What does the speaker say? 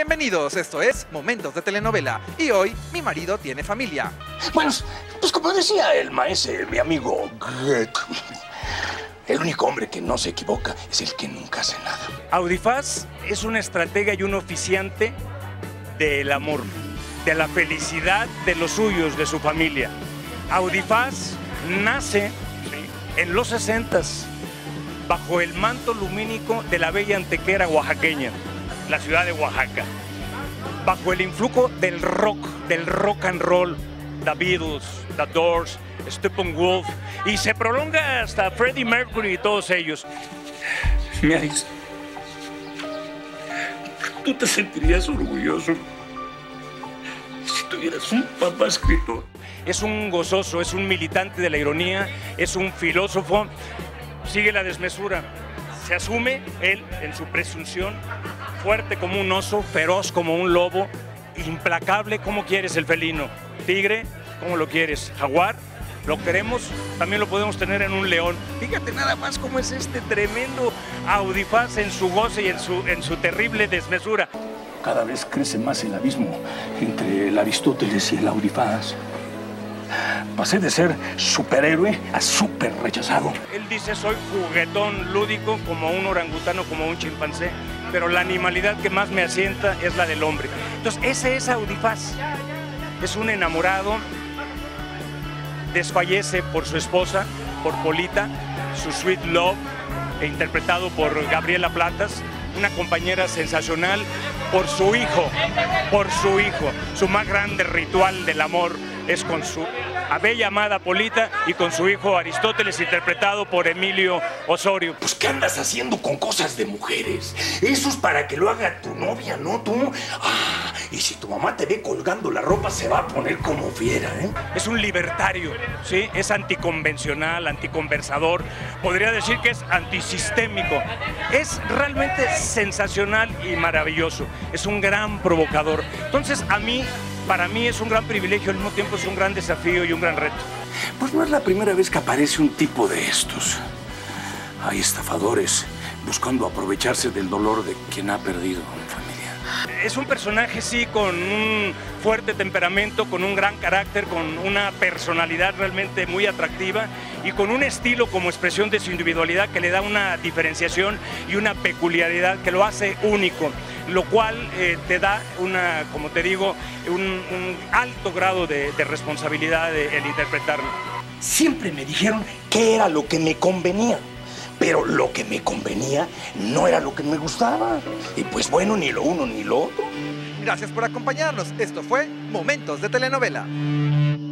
Bienvenidos, esto es Momentos de Telenovela y hoy mi marido tiene familia. Bueno, pues como decía el maese, mi amigo Greg, el único hombre que no se equivoca es el que nunca hace nada. Audifaz es una estratega y un oficiante del amor, de la felicidad de los suyos, de su familia. Audifaz nace en los 60s bajo el manto lumínico de la bella Antequera oaxaqueña, la ciudad de Oaxaca, bajo el influjo del rock and roll, The Beatles, The Doors, Steppenwolf, y se prolonga hasta Freddie Mercury y todos ellos. Mi Aris, tú te sentirías orgulloso si tuvieras un papá escritor. Es un gozoso, es un militante de la ironía, es un filósofo, sigue la desmesura. Se asume él en su presunción, fuerte como un oso, feroz como un lobo, implacable como quieres el felino, tigre como lo quieres, jaguar lo queremos, también lo podemos tener en un león. Fíjate nada más cómo es este tremendo Audifaz en su goce y en su terrible desmesura. Cada vez crece más el abismo entre el Aristóteles y el Audifaz. Pasé de ser superhéroe a súper rechazado. Él dice, soy juguetón, lúdico, como un orangutano, como un chimpancé, pero la animalidad que más me asienta es la del hombre. Entonces, ese es Audifaz. Es un enamorado, desfallece por su esposa, por Polita, su Sweet Love, interpretado por Gabriela Platas, una compañera sensacional, por su hijo. Su más grande ritual del amor es con su bella amada Polita y con su hijo Aristóteles, interpretado por Emilio Osorio. Pues, ¿qué andas haciendo con cosas de mujeres? Eso es para que lo haga tu novia, ¿no? Tú. Ah, y si tu mamá te ve colgando la ropa, se va a poner como fiera, ¿eh? Es un libertario, ¿sí? Es anticonvencional, anticonversador. Podría decir que es antisistémico. Es realmente sensacional y maravilloso. Es un gran provocador. Entonces, para mí es un gran privilegio, al mismo tiempo es un gran desafío y un gran reto. Pues no es la primera vez que aparece un tipo de estos. Hay estafadores buscando aprovecharse del dolor de quien ha perdido a una familia. Es un personaje, sí, con un fuerte temperamento, con un gran carácter, con una personalidad realmente muy atractiva y con un estilo como expresión de su individualidad que le da una diferenciación y una peculiaridad que lo hace único, lo cual te da una, como te digo, un alto grado de responsabilidad el interpretarlo. Siempre me dijeron que era lo que me convenía, pero lo que me convenía no era lo que me gustaba. Y pues bueno, ni lo uno ni lo otro. Gracias por acompañarnos. Esto fue Momentos de Telenovela.